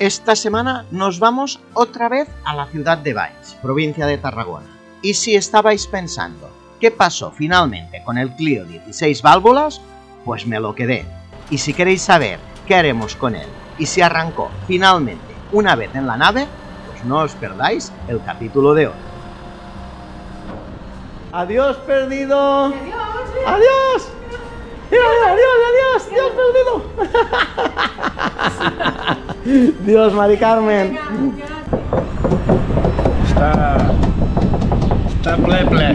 Esta semana nos vamos otra vez a la ciudad de Valls, provincia de Tarragona. Y si estabais pensando, ¿qué pasó finalmente con el Clio 16 válvulas? Pues me lo quedé. Y si queréis saber qué haremos con él y si arrancó finalmente una vez en la nave, pues no os perdáis el capítulo de hoy. ¡Adiós, perdido! ¡Adiós! ¡Adiós! ¡Adiós, adiós! ¡Dios perdido! ¡Dios, Mari Carmen! Está pleple.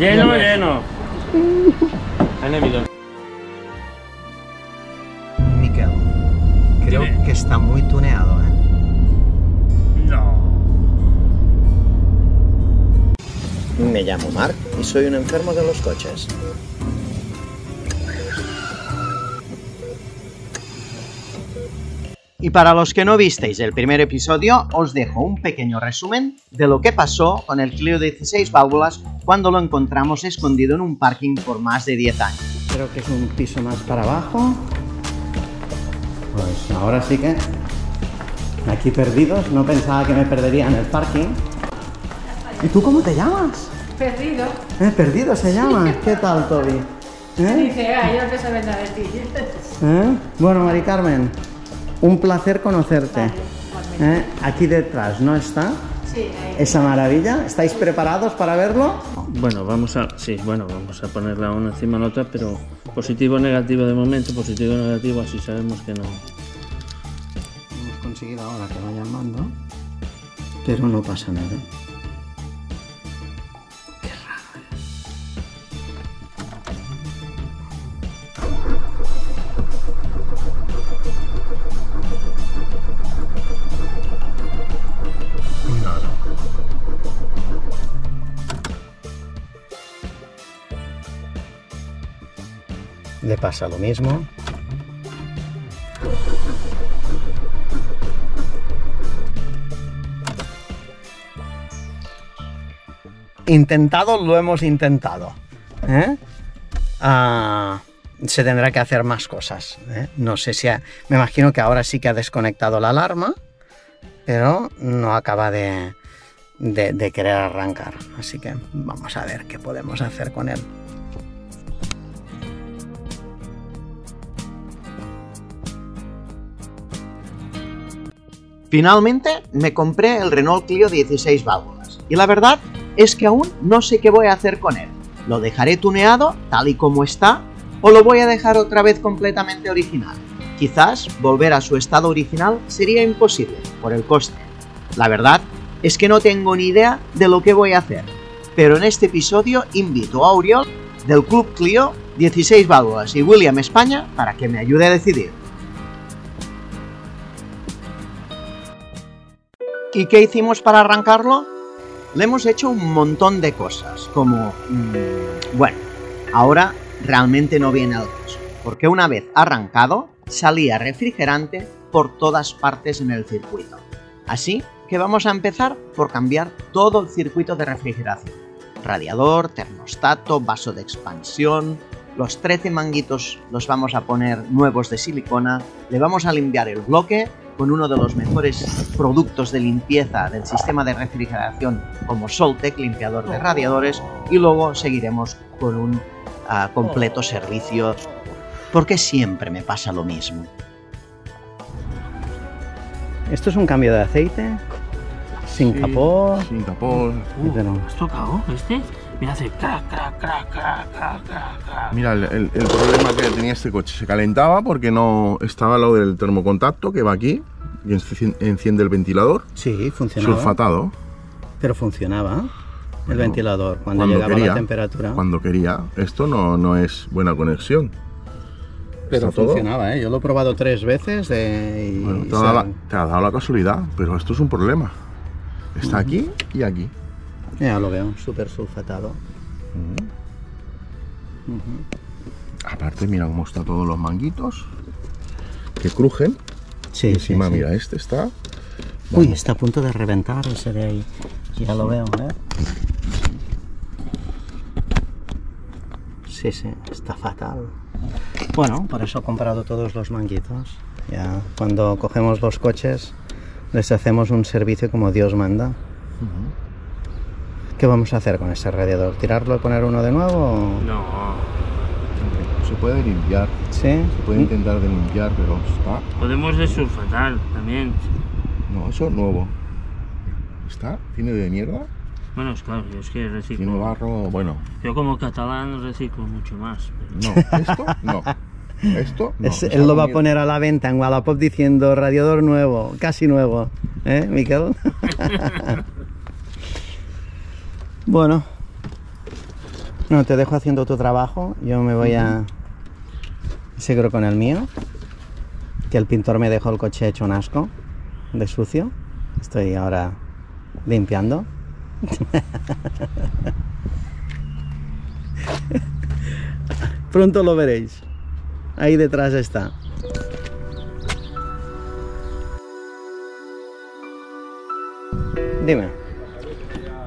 Lleno, lleno. Miquel, creo que está muy tuneado, ¿eh? Me llamo Marc y soy un enfermo de los coches. Y para los que no visteis el primer episodio, os dejo un pequeño resumen de lo que pasó con el Clio 16 válvulas cuando lo encontramos escondido en un parking por más de 10 años. Creo que es un piso más para abajo. Pues ahora sí que... Aquí perdidos, no pensaba que me perdería en el parking. ¿Y tú cómo te llamas? Perdido. Perdido se llama. ¿Qué tal, Toby? Dice, yo no te sabes nada de ti. Bueno, Mari Carmen, un placer conocerte. Vale, aquí detrás, ¿no está? Sí. Ahí. Esa maravilla. ¿Estáis preparados para verlo? Bueno, vamos a ponerla una encima de la otra, pero positivo o negativo de momento, positivo o negativo, así sabemos que no. Hemos conseguido ahora que va llamando, pero no pasa nada. Le pasa lo mismo. Intentado, lo hemos intentado. Se tendrá que hacer más cosas. No sé si ha... Me imagino que ahora sí que ha desconectado la alarma, pero no acaba de querer arrancar. Así que vamos a ver qué podemos hacer con él. Finalmente me compré el Renault Clio 16 válvulas y la verdad es que aún no sé qué voy a hacer con él. ¿Lo dejaré tuneado tal y como está o lo voy a dejar otra vez completamente original? Quizás volver a su estado original sería imposible por el coste. La verdad es que no tengo ni idea de lo que voy a hacer, pero en este episodio invito a Oriol del Club Clio 16 válvulas y William España para que me ayude a decidir. ¿Y qué hicimos para arrancarlo? Le hemos hecho un montón de cosas, como... bueno, ahora realmente no viene al caso, porque una vez arrancado, salía refrigerante por todas partes en el circuito. Así que vamos a empezar por cambiar todo el circuito de refrigeración. Radiador, termostato, vaso de expansión... Los 13 manguitos los vamos a poner nuevos de silicona, le vamos a limpiar el bloque con uno de los mejores productos de limpieza del sistema de refrigeración como Soltec, limpiador de radiadores, y luego seguiremos con un completo servicio, porque siempre me pasa lo mismo. ¿Esto es un cambio de aceite? Sin capó. Sin capó. ¿Has tocado este? Mira, hace crac, crac, crac, crac, crac, crac. Mira, el problema que tenía este coche, se calentaba porque no estaba al lado del termocontacto que va aquí y enciende el ventilador. Sí, funcionaba. Sulfatado. Pero funcionaba el ventilador cuando llegaba quería, la temperatura. Cuando quería. Esto no es buena conexión. Pero funcionaba, ¿eh? Yo lo he probado 3 veces te ha dado la casualidad, pero esto es un problema. Está aquí y aquí. Ya lo veo, súper sulfatado. Aparte, mira cómo están todos los manguitos que crujen. Sí, encima, sí, mira, este está... Vamos. Uy, está a punto de reventar ese de ahí. Ya lo veo, ¿eh? Sí, está fatal. Bueno, por eso he comprado todos los manguitos. Ya cuando cogemos los coches les hacemos un servicio como Dios manda. ¿Qué vamos a hacer con ese radiador? ¿Tirarlo y poner uno de nuevo? No, se puede limpiar. ¿Sí? Se puede intentar de limpiar, pero está. Podemos desulfatar también. No, eso es nuevo. ¿Está? ¿Tiene de mierda? Bueno, es claro, yo es que reciclo. Tiene barro, bueno. Yo como catalán reciclo mucho más. Pero... No, esto no. Esto no. Es, él lo va a poner a la venta en Wallapop diciendo radiador nuevo, casi nuevo. ¿Eh, Miquel? Bueno. No, te dejo haciendo tu trabajo. Yo me voy a... Seguro con el mío. Que el pintor me dejó el coche hecho un asco. De sucio. Estoy ahora limpiando. Pronto lo veréis. Ahí detrás está. Dime.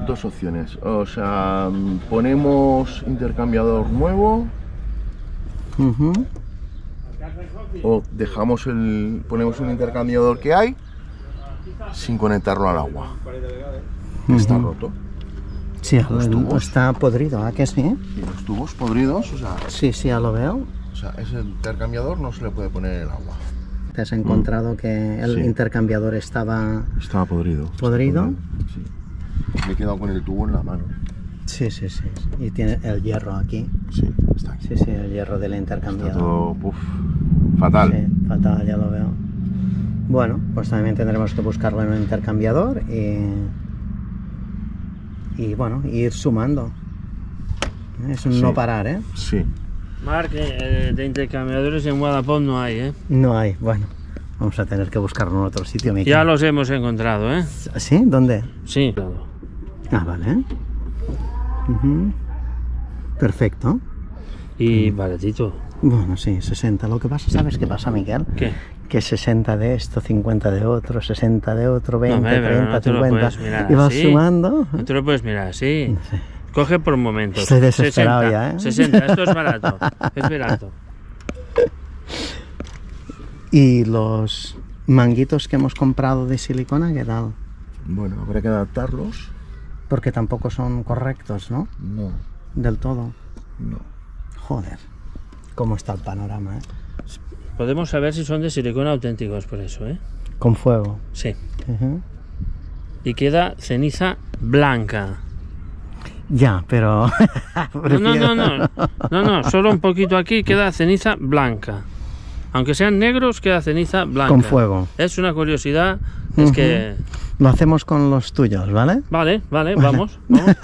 Dos opciones, o sea, ponemos intercambiador nuevo o dejamos el, ponemos un intercambiador que hay sin conectarlo al agua. Está roto. Sí, los tubos. Está podrido, ¿a que sí? Sí, los tubos podridos, o sea... Sí, sí, ya lo veo. O sea, ese intercambiador no se le puede poner en el agua. ¿Te has encontrado que el intercambiador estaba... Estaba podrido. ¿Podrido? Sí. Me he quedado con el tubo en la mano. Sí, sí, sí. Y tiene el hierro aquí. Sí, está aquí. Sí, sí, el hierro del intercambiador. Está todo, uf, fatal. Sí, fatal, ya lo veo. Bueno, pues también tendremos que buscarlo en un intercambiador y bueno, ir sumando. Es un no parar, ¿eh? Sí. Marc, de intercambiadores en Wallapop no hay, ¿eh? No hay, bueno. Vamos a tener que buscarlo en otro sitio, Miquel. Ya los hemos encontrado, ¿eh? ¿Sí? ¿Dónde? Sí, claro. Ah, vale. Perfecto. Y baratito. Bueno, sí, 60. Lo que pasa, ¿sabes qué pasa, Miquel? ¿Qué? Que 60 de esto, 50 de otro, 60 de otro, 20, no, 30, no 50. Mirar, y vas sumando. No te lo puedes mirar, sí. Coge por momentos. Estoy desesperado 60, ya, ¿eh? 60, esto es barato. Es barato. ¿Y los manguitos que hemos comprado de silicona, qué tal? Bueno, habrá que adaptarlos. Porque tampoco son correctos, ¿no? No. ¿Del todo? No. Joder, cómo está el panorama, ¿eh? Podemos saber si son de silicona auténticos por eso, ¿eh? Con fuego. Sí. Y queda ceniza blanca. Ya, pero... No, solo un poquito aquí queda ceniza blanca. Aunque sean negros, queda ceniza blanca. Con fuego. Es una curiosidad, es que... Lo hacemos con los tuyos, ¿vale? Vale, vale, vamos, vamos.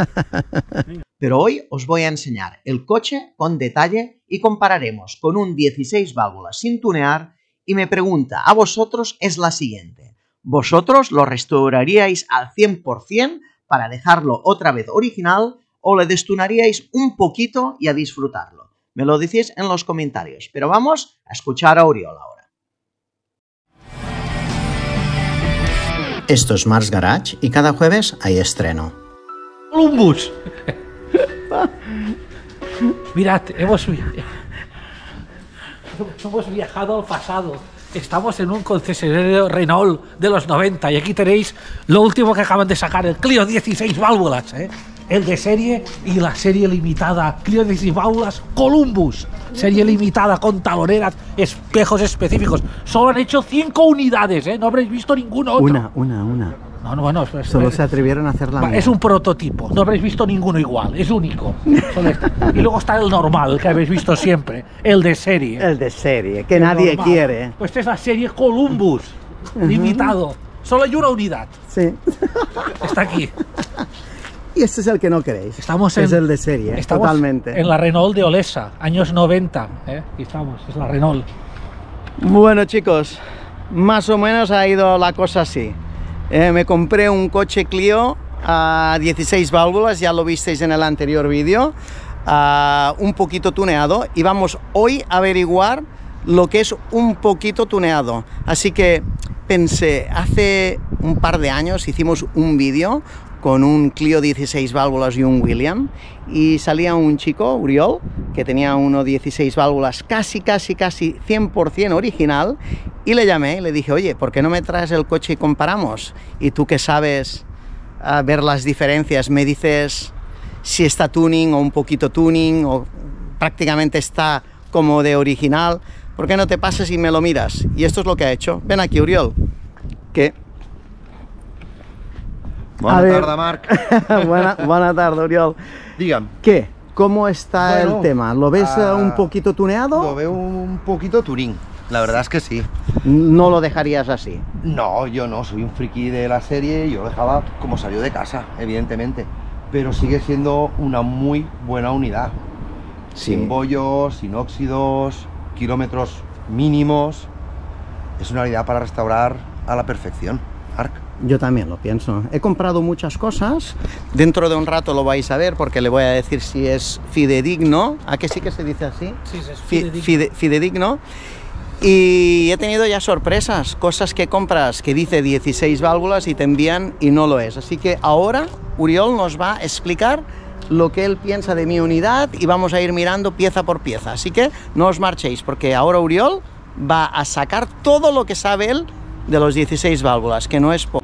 Pero hoy os voy a enseñar el coche con detalle y compararemos con un 16 válvulas sin tunear y mi pregunta a vosotros es la siguiente. ¿Vosotros lo restauraríais al 100% para dejarlo otra vez original o le destunaríais un poquito y a disfrutarlo? Me lo decís en los comentarios, pero vamos a escuchar a Oriol ahora. Esto es Marc's Garage y cada jueves hay estreno. ¡Columbus! Mirad, hemos viajado al pasado. Estamos en un concesionario Renault de los 90 y aquí tenéis lo último que acaban de sacar, el Clio 16 válvulas, ¿eh? El de serie y la serie limitada, Clio 16 válvulas Columbus, serie limitada con taloneras, espejos específicos. Solo han hecho 5 unidades, ¿eh? No habréis visto ninguno otro. Una. No, bueno, es, solo se atrevieron a hacer la mía. Es un prototipo, no habréis visto ninguno igual, es único. Y luego está el normal, el que habéis visto siempre, el de serie. El de serie, que el nadie normal. Quiere. Pues esta es la serie Columbus, limitado. Solo hay una unidad. Sí. Está aquí. Y este es el que no queréis. Estamos en, es el de serie, estamos totalmente. En la Renault de Olesa, años 90. Aquí estamos, es la Renault. Bueno, chicos, más o menos ha ido la cosa así. Me compré un coche Clio a 16 válvulas, ya lo visteis en el anterior vídeo, un poquito tuneado, y vamos hoy a averiguar lo que es un poquito tuneado. Así que pensé, hace un par de años hicimos un vídeo con un Clio 16 válvulas y un William, y salía un chico, Oriol, que tenía uno 16 válvulas casi 100% original, y le llamé y le dije, oye, ¿por qué no me traes el coche y comparamos? Y tú que sabes ver las diferencias, me dices si está tuning o un poquito tuning, o prácticamente está como de original, ¿por qué no te pasas y me lo miras? Y esto es lo que ha hecho. Ven aquí, Oriol, que... Buenas tardes, Marc. Buena tarde, Oriol. Dígame. ¿Qué? ¿Cómo está el tema? ¿Lo ves un poquito tuneado? Lo veo un poquito tuning, la verdad es que sí. ¿No lo dejarías así? No, yo no, soy un friki de la serie, yo lo dejaba como salió de casa, evidentemente. Pero sigue siendo una muy buena unidad. Sí. Sin bollos, sin óxidos, kilómetros mínimos. Es una unidad para restaurar a la perfección, Marc. Yo también lo pienso. He comprado muchas cosas. Dentro de un rato lo vais a ver porque le voy a decir si es fidedigno. ¿A qué sí que se dice así? Sí, es fidedigno. Fidedigno. Y he tenido ya sorpresas, cosas que compras que dice 16 válvulas y te envían y no lo es. Así que ahora Oriol nos va a explicar lo que él piensa de mi unidad y vamos a ir mirando pieza por pieza. Así que no os marchéis porque ahora Oriol va a sacar todo lo que sabe él de los 16 válvulas, que no es poco.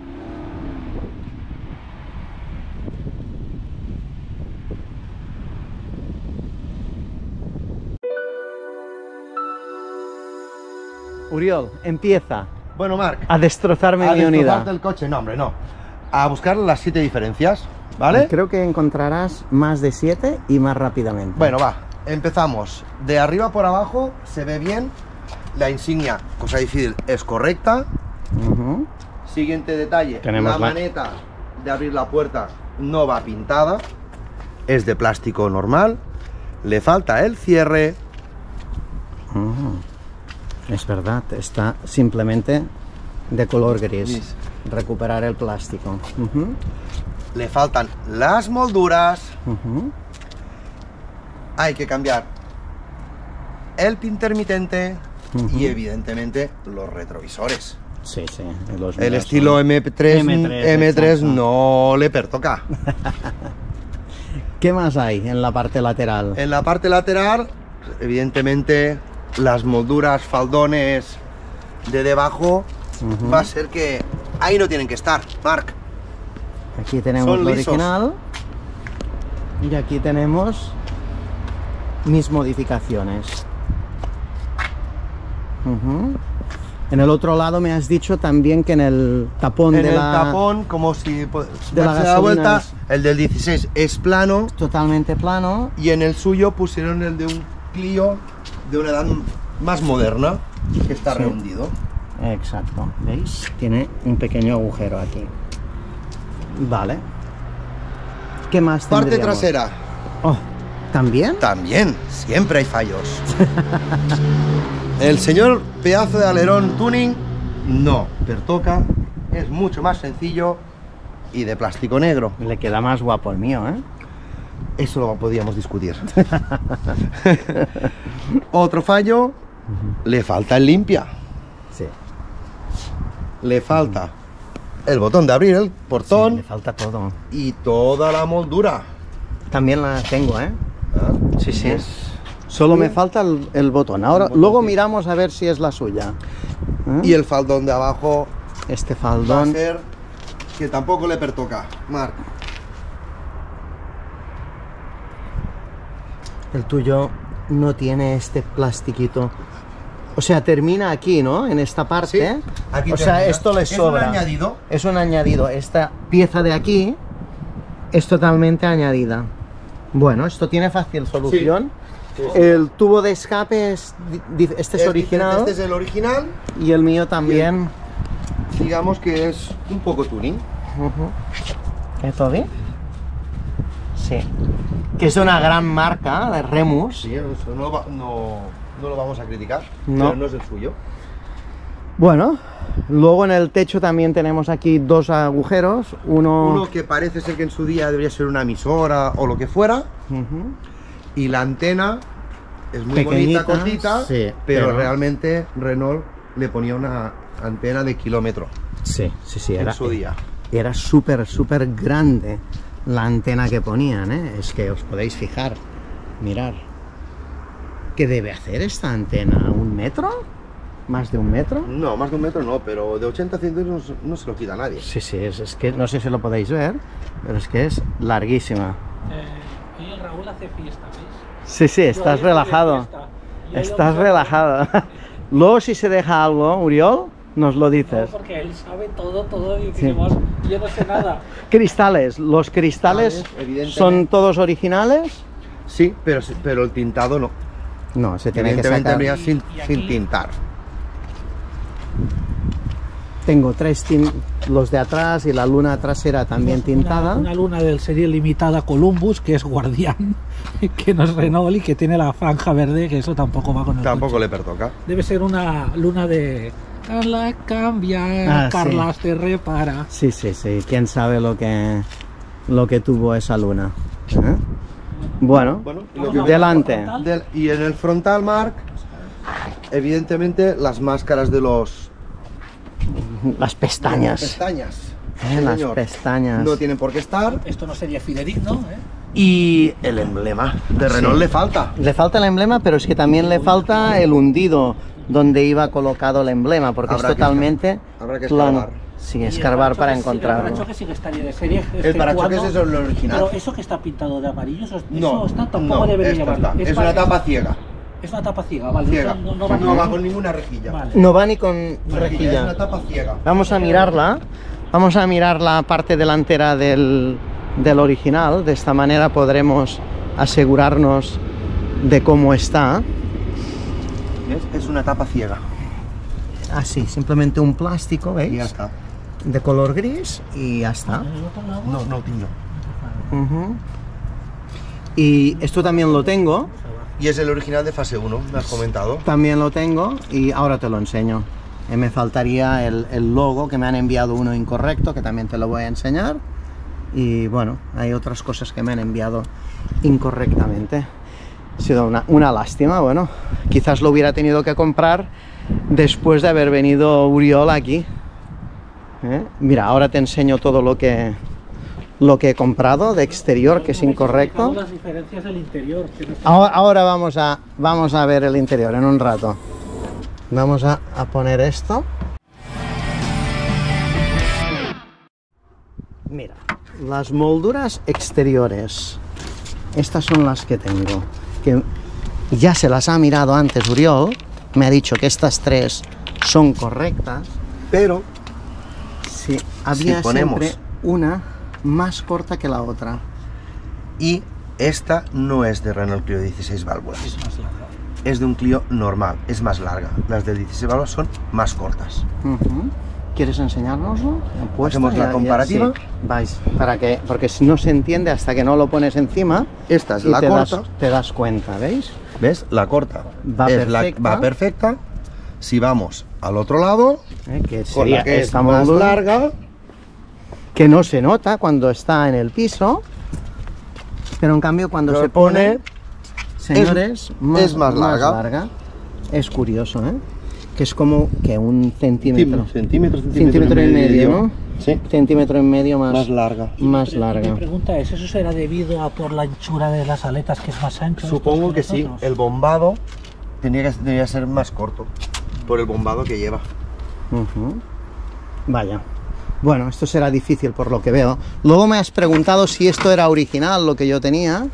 Oriol, empieza. Bueno, Marc, a destrozarme mi unidad. Del coche, no, hombre, no. A buscar las 7 diferencias, ¿vale? Creo que encontrarás más de 7 y más rápidamente. Bueno, va, empezamos. De arriba por abajo se ve bien. La insignia, cosa difícil, es correcta. Siguiente detalle, la maneta de abrir la puerta no va pintada, es de plástico normal, le falta el cierre. Es verdad, está simplemente de color gris. Recuperar el plástico. Le faltan las molduras. Hay que cambiar el intermitente. Y evidentemente los retrovisores. Sí, sí. El estilo M3 no le pertoca. ¿Qué más hay en la parte lateral? En la parte lateral, evidentemente, las molduras, faldones de debajo, va a ser que ahí no tienen que estar, Marc. Aquí tenemos lo original y aquí tenemos mis modificaciones. En el otro lado me has dicho también que en el tapón tapón, como si de la vuelta, el del 16 es plano, totalmente plano, y en el suyo pusieron el de un Clio de una edad más moderna, que está rehundido. Exacto, ¿veis? Tiene un pequeño agujero aquí. Vale. ¿Qué más tendríamos? Parte trasera. ¿También? También, siempre hay fallos. El señor pedazo de alerón tuning no pertoca, es mucho más sencillo y de plástico negro. Le queda más guapo el mío, ¿eh? Eso lo podíamos discutir. Otro fallo, le falta el limpia. Sí. Le falta el botón de abrir el portón. Sí, le falta todo. Y toda la moldura. También la tengo, ¿eh? Sí, sí. Solo me falta el botón. Ahora, el botón, luego miramos a ver si es la suya. Y el faldón de abajo. Este faldón. Va a ser que tampoco le pertoca, Marc. El tuyo no tiene este plastiquito. O sea, termina aquí, ¿no? En esta parte. Sí, aquí termina. O sea, esto le sobra. Es un añadido. Es un añadido. Esta pieza de aquí es totalmente añadida. Bueno, esto tiene fácil solución. Sí. El tubo de escape es, este es original. Este es el original. Y el mío también. Bien. Digamos que es un poco tuning. ¿Esto bien? Sí. Que es una gran marca de Remus. Sí, eso no lo vamos a criticar. No. Pero no es el suyo. Bueno, luego en el techo también tenemos aquí dos agujeros. Uno que parece ser que en su día debería ser una emisora o lo que fuera. Y la antena es muy pequeñita, bonita, cortita, sí, pero realmente Renault le ponía una antena de kilómetro. Sí, sí, sí. En su día. y era súper, súper grande la antena que ponían, ¿eh? Es que os podéis fijar, mirar. ¿Qué debe hacer esta antena? ¿Un metro? ¿Más de un metro? No, más de un metro no, pero de 80 a 100 no, no se lo quita nadie. Sí, sí, es que no sé si lo podéis ver, pero es que es larguísima. Oye, Raúl hace fiesta, ¿veis? Sí, sí, estás relajado. Estás relajado. Luego si se deja algo, Oriol, nos lo dices. No, porque él sabe todo, todo, y sí. Yo no sé nada. Cristales, los cristales son todos originales. Sí, pero el tintado no. No, se tiene que sacar. Sin tintar. Tengo tres, los de atrás y la luna trasera también tintada. Una luna del serie limitada Columbus, que es Guardián, que no es Renault y que tiene la franja verde, que eso tampoco va con el coche. Le pertoca. Debe ser una luna de... Carla cambia, Carla sí. Se repara. Sí, sí, sí. ¿Quién sabe lo que tuvo esa luna? ¿Eh? Bueno delante. Y en el frontal, Marc, evidentemente las máscaras de los... Las pestañas. Las pestañas. Las pestañas. No tienen por qué estar. Esto no sería Fideric, ¿no? Y el emblema de Renault sí. Le falta. Le falta el emblema, pero es que también le falta el hundido donde iba colocado el emblema, porque es totalmente... Habrá que escarbar. Sí, escarbar para encontrarlo. El parachoques sí que estaría de serie. El parachoques es el original. Pero eso que está pintado de amarillo, eso no está, tampoco debería llevarlo. Es una tapa ciega. Es una tapa ciega, vale. Ciega. No va con ninguna rejilla. Vale. No va ni con rejilla. Es una tapa ciega. Vamos a mirarla. Vamos a mirar la parte delantera del original. De esta manera podremos asegurarnos de cómo está. Es una tapa ciega. Así, simplemente un plástico, ¿veis? Y ya está. De color gris y ya está. No, tiño. Y esto también lo tengo. Y es el original de fase 1, me has comentado. También lo tengo y ahora te lo enseño. Me faltaría el logo, que me han enviado uno incorrecto, que también te lo voy a enseñar. Y bueno, hay otras cosas que me han enviado incorrectamente. Ha sido una lástima, bueno, quizás lo hubiera tenido que comprar después de haber venido Oriol aquí. Mira, ahora te enseño todo lo que he comprado de exterior, que es incorrecto. Las diferencias del interior. Ahora vamos a ver el interior en un rato. Vamos a poner esto. Mira, las molduras exteriores. Estas son las que tengo. Que ya se las ha mirado antes Oriol, me ha dicho que estas tres son correctas, pero sí, había siempre una más corta que la otra. Y esta no es de Renault Clio 16 válvulas, es más larga. Es de un Clio normal, es más larga. Las del 16 válvulas son más cortas. ¿Quieres enseñárnoslo? Hacemos la comparativa. Sí. Vais, porque no se entiende hasta que no lo pones encima. Esta es la corta. Te das cuenta, ¿veis? ¿Ves? La corta. Va perfecta. Si vamos al otro lado, que con la que es más larga, que no se nota cuando está en el piso, pero en cambio cuando se pone, señores, es más larga. Es curioso, ¿eh? Que es como que un centímetro. Centímetro y medio, ¿no? Sí. Centímetro y medio más larga. Más larga. Mi pregunta es, ¿eso será debido a por la anchura de las aletas, que es más ancho? Supongo que sí. El bombado debería ser más corto por el bombado que lleva. Vaya. Bueno, esto será difícil por lo que veo. Luego me has preguntado si esto era original, lo que yo tenía.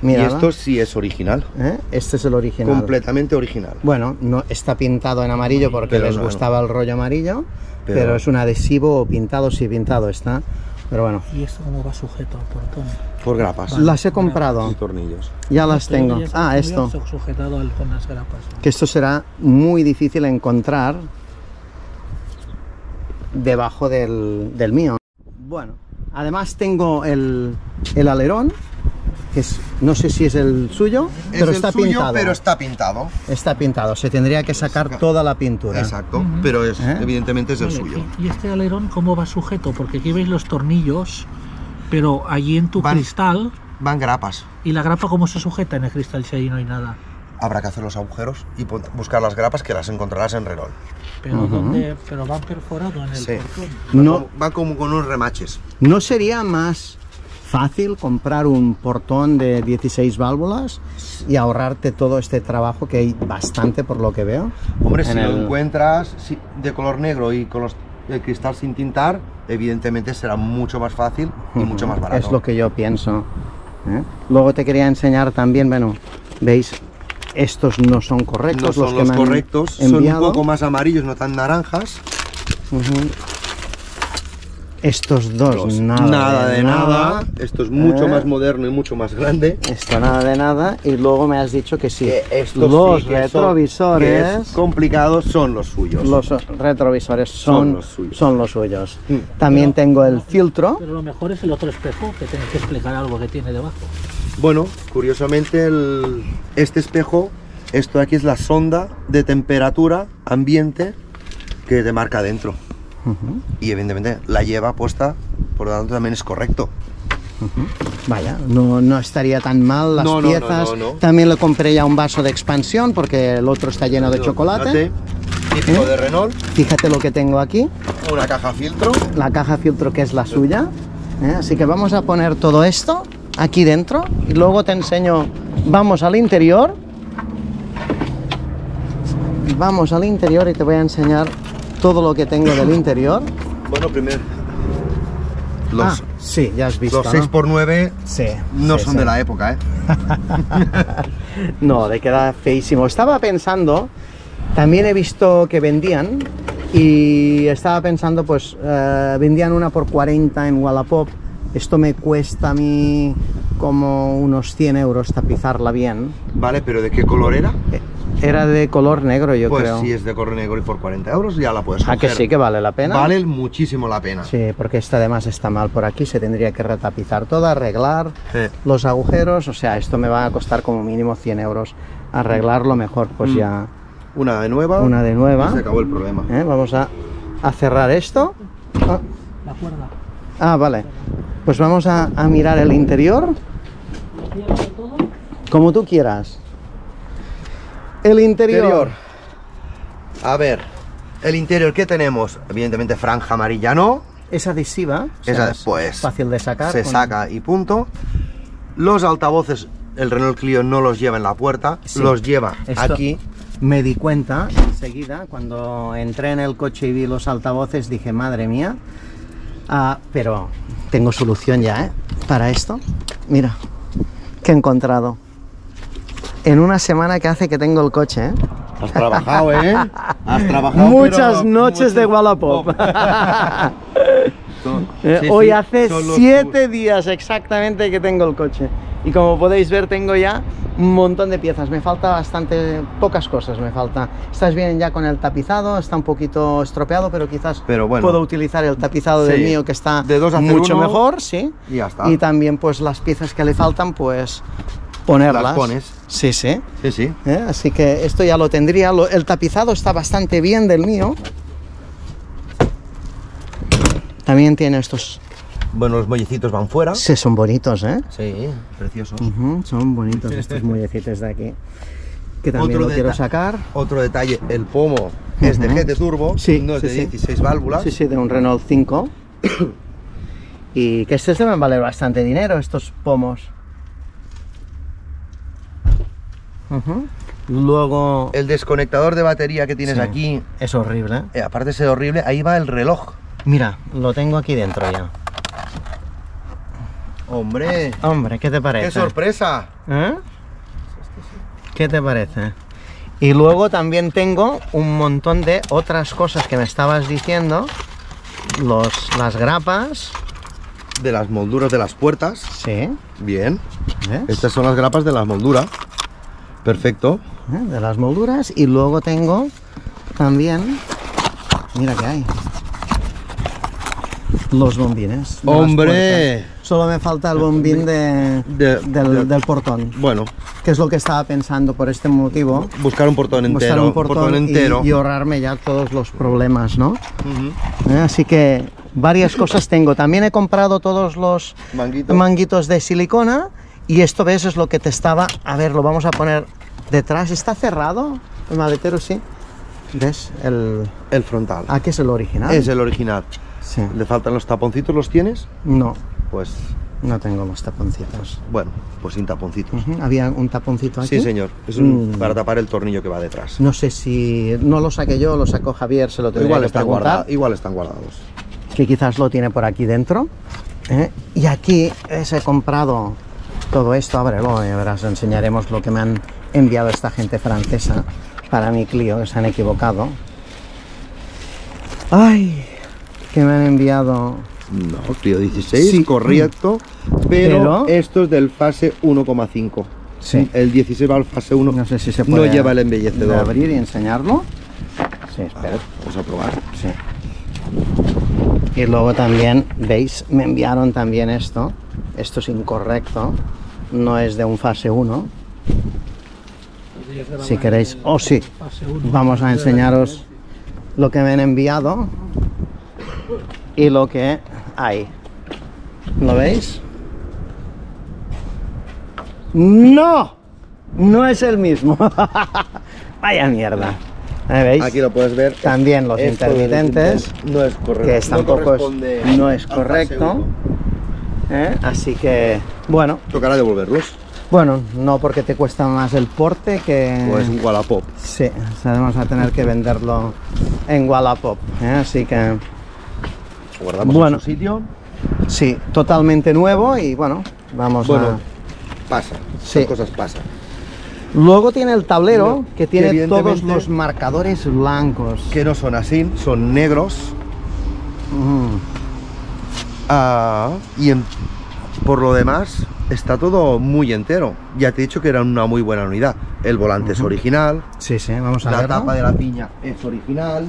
Mírala. Y esto sí es original. Este es el original. Completamente original. Bueno, no está pintado en amarillo porque pero les gustaba el rollo amarillo, pero es un adhesivo pintado, sí, pintado está. Pero bueno. ¿Y esto cómo va sujeto al portón? Por grapas. Las he comprado. Y tornillos. Ya las tengo. Ah, esto. Sujetado con las grapas. Que esto será muy difícil encontrar debajo del mío. Bueno, además tengo el alerón. No sé si es el suyo, pero está pintado. Pero está pintado. Está pintado, se tendría que sacar toda la pintura. Exacto, pero evidentemente es el suyo. ¿Y este alerón cómo va sujeto? Porque aquí veis los tornillos, pero allí en tu cristal... Van grapas. ¿Y la grapa cómo se sujeta en el cristal si ahí no hay nada? habrá que hacer los agujeros y buscar las grapas, que las encontrarás en Renault. Pero, pero va perforado en el portón. No, va como con unos remaches. ¿No sería más fácil comprar un portón de 16 válvulas y ahorrarte todo este trabajo, que hay bastante por lo que veo? Hombre, si lo encuentras de color negro y con los, el cristal sin tintar, evidentemente será mucho más fácil y mucho más barato. Es lo que yo pienso. Luego te quería enseñar también, bueno, veis, estos no son correctos, no son los que me han enviado. Son un poco más amarillos, no tan naranjas. Estos dos, nada de nada. Esto es mucho más moderno y mucho más grande. Esto nada de nada. Y luego me has dicho que sí, que estos retrovisores son, complicados, son los suyos. Los retrovisores son los suyos. También tengo el filtro. Pero lo mejor es el otro espejo, que tienes que explicar algo que tiene debajo. Bueno, curiosamente este espejo, esto de aquí es la sonda de temperatura ambiente que te marca dentro. Y evidentemente la lleva puesta, por lo tanto también es correcto. Vaya, no estaría tan mal las piezas. También le compré ya un vaso de expansión porque el otro está lleno de chocolate. Típico de Renault. Fíjate lo que tengo aquí. Una caja filtro. La caja filtro que es la suya. Así que vamos a poner todo esto aquí dentro y luego te enseño. Vamos al interior. Vamos al interior y te voy a enseñar todo lo que tengo del interior. Bueno, primero los, sí, ya has visto, los 6x9 no son de la época, no, de queda feísimo. Estaba pensando, también he visto que vendían, y estaba pensando, pues vendían una por 40 en Wallapop. Esto me cuesta a mí como unos 100 euros tapizarla bien. Vale, pero ¿de qué color era? Era de color negro, yo creo. Pues si es de color negro y por 40 euros ya la puedes coger. ¿A que sí que vale la pena? Vale muchísimo la pena. Sí, porque esta además está mal por aquí, se tendría que retapizar toda, arreglar los agujeros, o sea, esto me va a costar como mínimo 100 euros. Arreglarlo mejor, pues ya... Una de nueva. Una de nueva. Se acabó el problema. Vamos a cerrar esto. La cuerda. Ah, vale. Pues vamos a mirar el interior. Como tú quieras. El interior. A ver, el interior, ¿qué tenemos? Evidentemente franja amarilla no. Es adhesiva. Es fácil de sacar. Se saca y punto. Los altavoces, el Renault Clio no los lleva en la puerta, los lleva aquí. Me di cuenta enseguida, cuando entré en el coche y vi los altavoces, dije, madre mía. Pero tengo solución ya, para esto. Mira, que he encontrado. En una semana que hace que tengo el coche, Has trabajado, Has trabajado. Muchas noches de Wallapop. Hoy hace 7 días exactamente que tengo el coche. Y como podéis ver, tengo ya un montón de piezas. Me falta bastante, pocas cosas me falta. Estás bien ya con el tapizado, está un poquito estropeado, pero quizás puedo utilizar el tapizado del mío, que está de 2 a 0, mucho mejor, y ya está. Y también pues las piezas que le faltan, pues ponerlas. Las pones. Sí. Así que esto ya lo tendría. El tapizado está bastante bien del mío. También tiene estos... Bueno, los muellecitos van fuera. Sí, son bonitos, Sí, preciosos. Son bonitos estos muellecitos de aquí. Que también lo quiero sacar. Otro detalle, el pomo es de GT Turbo, no es de 16 válvulas. Sí, de un Renault 5. Y que estos deben valer bastante dinero, estos pomos. Luego... El desconectador de batería que tienes aquí... Es horrible. Aparte de ser horrible, ahí va el reloj. Mira, lo tengo aquí dentro ya. Hombre, ¿qué te parece? ¡Qué sorpresa! ¿Qué te parece? Y luego también tengo un montón de otras cosas que me estabas diciendo. Las grapas. De las molduras de las puertas. Sí. Bien. ¿Ves? Estas son las grapas de las molduras. Perfecto. De las molduras. Y luego tengo también... Mira que hay. Los bombines. ¡Hombre! Solo me falta el bombín del portón. Bueno. Que es lo que estaba pensando por este motivo. Buscar un portón entero. Buscar un portón entero. Y ahorrarme ya todos los problemas, ¿no? Así que varias cosas tengo. También he comprado todos los manguitos de silicona. Y esto, ves, es lo que te estaba... A ver, lo vamos a poner Detrás está cerrado el maletero, sí. ¿Ves? El frontal. Ah, que es el original. Es el original. Sí. ¿Le faltan los taponcitos? ¿Los tienes? No. Pues... no tengo los taponcitos. Bueno, pues sin taponcitos. ¿Había un taponcito aquí? Sí, señor. Es para tapar el tornillo que va detrás. No sé si... no lo saqué yo, lo sacó Javier, se lo tengo que preguntar. Igual están guardados. Que quizás lo tiene por aquí dentro. Y aquí he comprado todo esto. Ábrelo, verás, enseñaremos lo que me han enviado esta gente francesa para mi Clio, que se han equivocado. ¡Ay! Que me han enviado... No, Clio 16, sí, correcto, pero esto es del fase 1,5. Sí. El 16 va al fase 1. No sé si se puede. No lleva el embellecedor. ¿Puedo abrir y enseñarlo? Sí, espera. Vamos a probar. Sí. Y luego también, veis, me enviaron también esto. Esto es incorrecto. No es de un fase 1. Si queréis, sí, vamos a enseñaros lo que me han enviado y lo que hay. ¿Lo veis? ¡No! No es el mismo. Vaya mierda. ¿Veis? Aquí lo puedes ver. También los intermitentes. No es correcto. Que es, tampoco es, no es correcto. Así que, bueno. Tocará devolverlos. Bueno, no, porque te cuesta más el porte que... pues en Wallapop. Sí, vamos a tener que venderlo en Wallapop. Así que... guardamos, bueno, en su sitio. Sí, totalmente nuevo y bueno, vamos, bueno, a... pasa, sí, cosas pasan. Luego tiene el tablero, que tiene todos los marcadores blancos. Que no son así, son negros. Y por lo demás, está todo muy entero. Ya te he dicho que era una muy buena unidad. El volante es original. Sí, sí, vamos a ver. La tapa de la piña es original.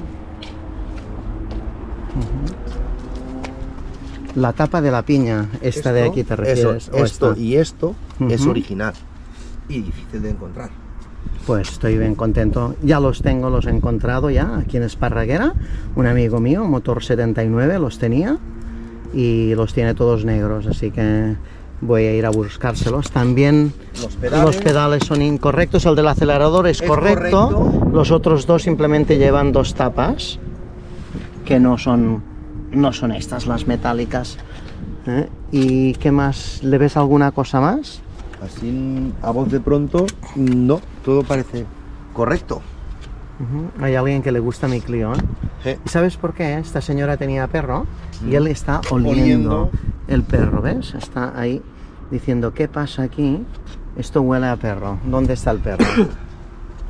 La tapa de la piña, esta de aquí te refieres. Eso, esto y esto es original y difícil de encontrar. Pues estoy bien contento. Ya los tengo, los he encontrado ya aquí en Esparraguera. Un amigo mío, Motor 79, los tenía y los tiene todos negros, así que voy a ir a buscárselos. También los pedales son incorrectos, el del acelerador es correcto. Los otros dos simplemente llevan dos tapas que no son... no son estas, las metálicas. ¿Y qué más? ¿Le ves alguna cosa más? Así, a voz de pronto, no, todo parece correcto. Hay alguien que le gusta mi Clio. ¿Y sabes por qué? Esta señora tenía perro y él está oliendo el perro, ¿ves? Está ahí diciendo, ¿qué pasa aquí? Esto huele a perro, ¿dónde está el perro?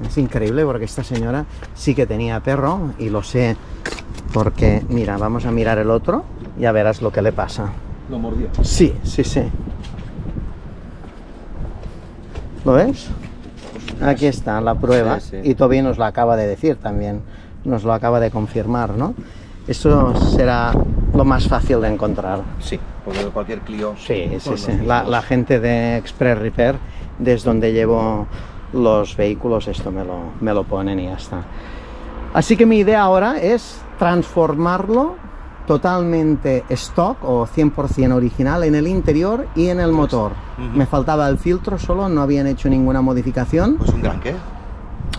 Es increíble porque esta señora sí que tenía perro y lo sé. Porque, mira, vamos a mirar el otro, ya verás lo que le pasa. ¿Lo mordió? Sí, sí, sí. ¿Lo ves? Aquí está la prueba. Sí, sí. Y Toby nos lo acaba de decir también, nos lo acaba de confirmar, ¿no? Eso será lo más fácil de encontrar. Sí, porque de cualquier Clio... sí, sí, sí. La gente de Express Repair, desde donde llevo los vehículos, esto me lo ponen y ya está. Así que mi idea ahora es transformarlo totalmente stock o 100% original en el interior y en el motor. Me faltaba el filtro solo, no habían hecho ninguna modificación. Pues un gran qué.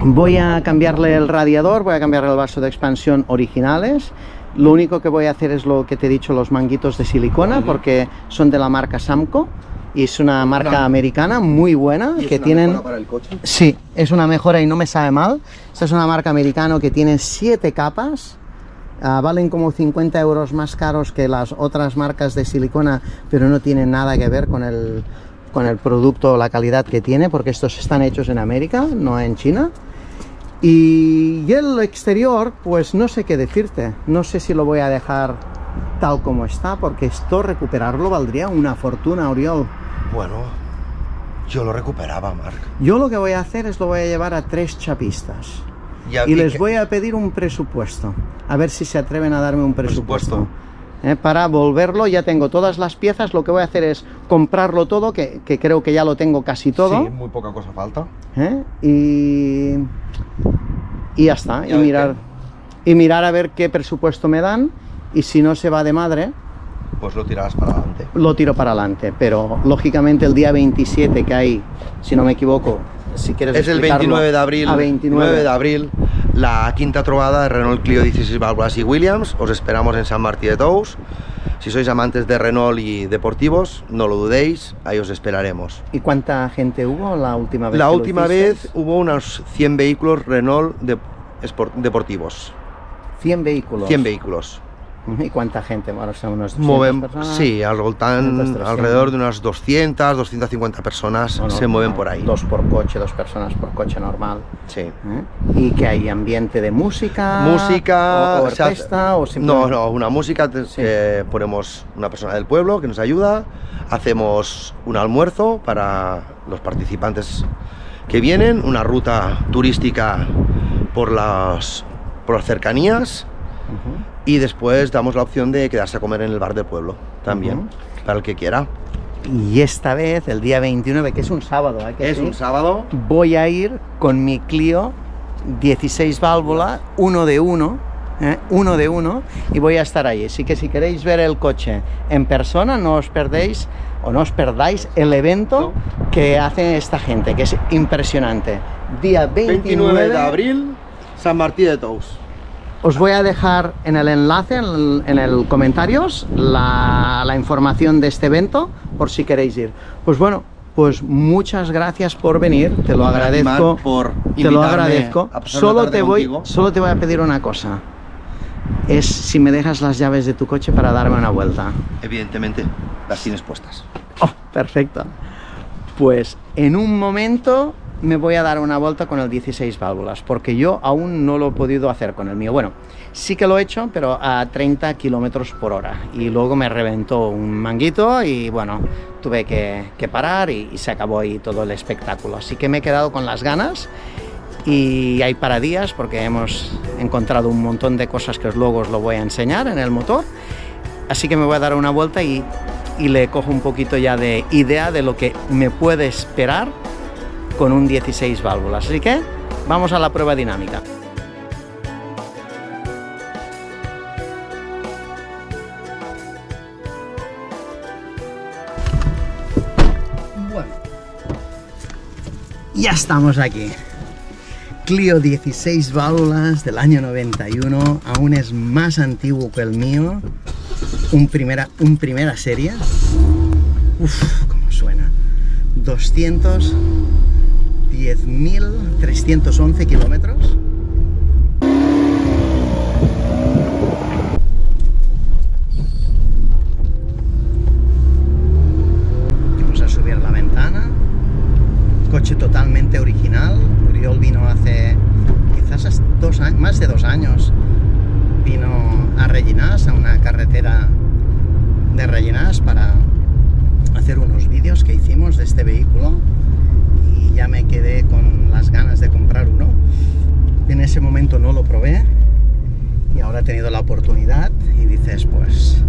Voy a cambiarle el radiador, voy a cambiarle el vaso de expansión originales. Lo único que voy a hacer es lo que te he dicho, los manguitos de silicona, porque son de la marca Samco. Y es una marca americana muy buena. ¿Y es que una tienen mejora para el coche? Sí, es una mejora y no me sabe mal. Esta es una marca americana que tiene 7 capas. Valen como 50 euros más caros que las otras marcas de silicona, pero no tienen nada que ver con el producto o la calidad que tiene, porque estos están hechos en América, no en China. Y el exterior, pues no sé qué decirte. No sé si lo voy a dejar tal como está, porque esto recuperarlo valdría una fortuna, Oriol. Bueno, yo lo recuperaba, Marc. Yo lo que voy a hacer es lo voy a llevar a 3 chapistas y les voy a pedir un presupuesto, a ver si se atreven a darme un presupuesto. Para volverlo, ya tengo todas las piezas, lo que voy a hacer es comprarlo todo, que creo que ya lo tengo casi todo. Sí, muy poca cosa falta. Y ya está, y mirar a ver qué presupuesto me dan. Y si no se va de madre, pues lo tirarás para adelante. Lo tiro para adelante, pero lógicamente el día 27, que hay, si no me equivoco, si quieres es el 29 de abril, a 29 de abril, la quinta trobada de Renault Clio 16 válvulas y Williams. Os esperamos en San Martín de Tous. Si sois amantes de Renault y deportivos, no lo dudéis, ahí os esperaremos. ¿Y cuánta gente hubo la última vez? La última vez hubo unos 100 vehículos Renault deportivos. 100 vehículos. 100 vehículos. ¿Y cuánta gente? Bueno, o sea, unos 200 personas. Sí, algo tan, alrededor de unas 200, 250 personas se mueven por ahí. Dos por coche, dos personas por coche normal. Sí. ¿Eh? ¿Y que hay ambiente de música? Música, o orquesta, o simplemente... No, una música, sí. Ponemos una persona del pueblo que nos ayuda, hacemos un almuerzo para los participantes que vienen, una ruta turística por las cercanías. Y después damos la opción de quedarse a comer en el bar del pueblo, también, para el que quiera. Y esta vez, el día 29, que es un sábado, ¿eh? Que es un sábado. Voy a ir con mi Clio 16 válvula, 1 de 1, ¿eh? 1 de 1, y voy a estar ahí. Así que si queréis ver el coche en persona, no os perdéis el evento que hace esta gente, que es impresionante. Día 29 de abril, San Martín de Tous. Os voy a dejar en el enlace, en el comentarios, la información de este evento, por si queréis ir. Pues bueno, pues muchas gracias por venir, te lo agradezco. Te lo agradezco. Solo te voy a pedir una cosa. Es si me dejas las llaves de tu coche para darme una vuelta. Evidentemente, las tienes puestas. Oh, perfecto. Pues en un momento me voy a dar una vuelta con el 16 válvulas, porque yo aún no lo he podido hacer con el mío. Bueno, sí que lo he hecho, pero a 30 km/h, y luego me reventó un manguito y bueno, tuve que parar y se acabó ahí todo el espectáculo. Así que me he quedado con las ganas y hay paradías porque hemos encontrado un montón de cosas que luego os lo voy a enseñar en el motor. Así que me voy a dar una vuelta y le cojo un poquito ya de idea de lo que me puede esperar con un 16 válvulas, así que vamos a la prueba dinámica. Bueno, ya estamos aquí. Clio 16 válvulas del año 91, aún es más antiguo que el mío, un primera serie. Uf, cómo suena. 10.311 kilómetros. Vamos a subir la ventana. Coche totalmente original. Oriol vino hace quizás 2 años, más de 2 años. Vino a Rellinars, a una carretera de Rellinars, para hacer unos vídeos que hicimos de este vehículo. Ya me quedé con las ganas de comprar uno. En ese momento no lo probé y ahora he tenido la oportunidad y dices, pues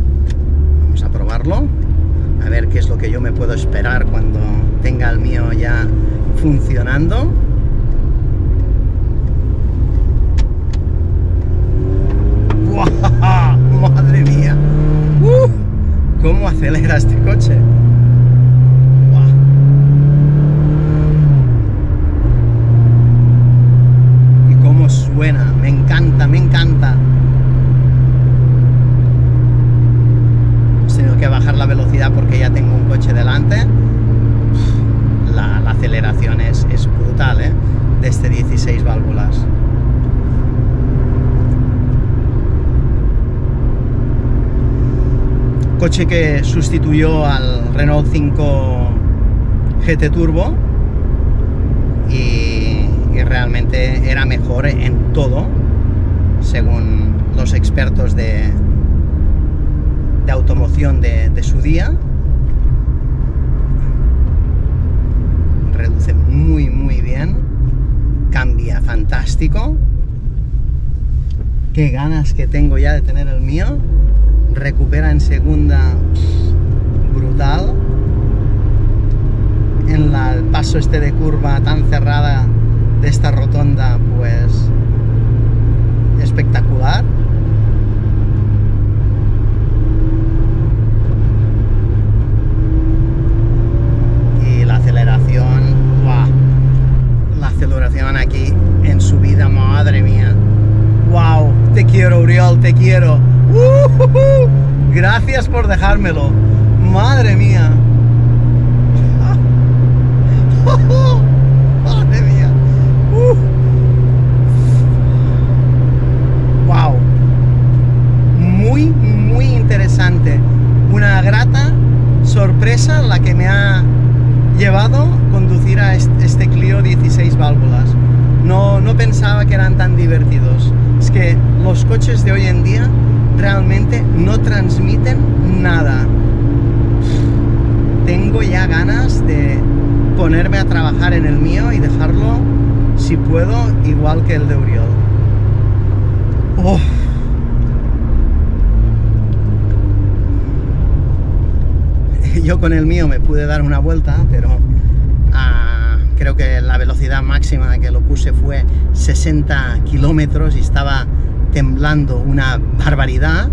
vamos a probarlo, a ver qué es lo que yo me puedo esperar cuando tenga el mío ya funcionando. ¡Guau! ¡Madre mía! ¿Cómo acelera este coche? Buena, me encanta, me encanta. He tenido que bajar la velocidad porque ya tengo un coche delante. La aceleración es brutal, ¿eh? De este 16 válvulas. Coche que sustituyó al Renault 5 GT Turbo y realmente era mejor en todo, según los expertos de automoción de su día. Reduce muy muy bien, cambia fantástico. Qué ganas que tengo ya de tener el mío. Recupera en segunda brutal. En el paso este de curva tan cerrada de esta rotonda, pues espectacular. Y la aceleración, ¡guau! quiero. Gracias por dejármelo. Madre mía. Madre mía. Wow. Muy, muy interesante. Una grata sorpresa la que me ha llevado conducir a este Clio 16 válvulas. No pensaba que eran tan divertidos. Es que los coches de hoy en día realmente no transmiten nada. Tengo ya ganas de ponerme a trabajar en el mío y dejarlo, si puedo, igual que el de Oriol. Oh. Yo con el mío me pude dar una vuelta, pero creo que la velocidad máxima que lo puse fue 60 kilómetros y estaba temblando una barbaridad.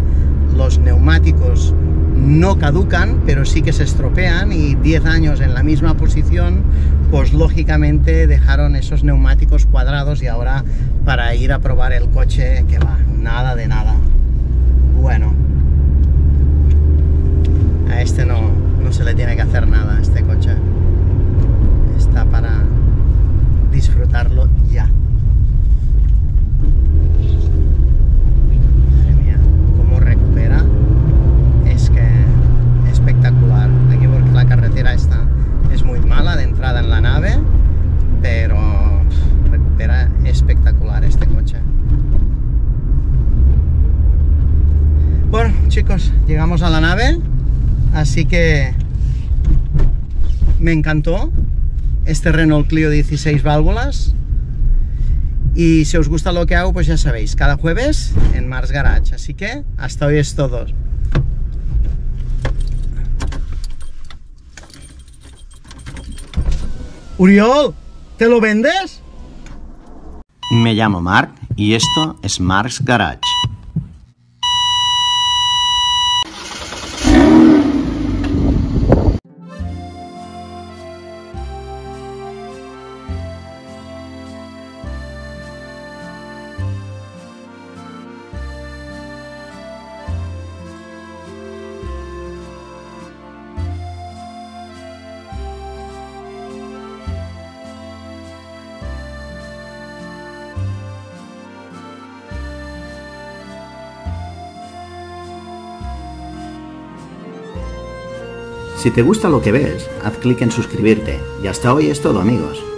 Los neumáticos no caducan, pero sí que se estropean, y 10 años en la misma posición, pues lógicamente dejaron esos neumáticos cuadrados, y ahora para ir a probar el coche, que va, nada de nada. Bueno, a este no se le tiene que hacer nada a este coche. Está para disfrutarlo ya. Madre mía, cómo recupera. Es que espectacular. Aquí, porque la carretera esta es muy mala de entrada en la nave, pero recupera espectacular este coche. Bueno, chicos, llegamos a la nave, así que me encantó este Renault Clio 16 válvulas, y si os gusta lo que hago, pues ya sabéis, cada jueves en Marc's Garage. Así que hasta hoy es todo. Oriol, ¿te lo vendes? Me llamo Marc y esto es Marc's Garage. Si te gusta lo que ves, haz clic en suscribirte. Y hasta hoy es todo, amigos.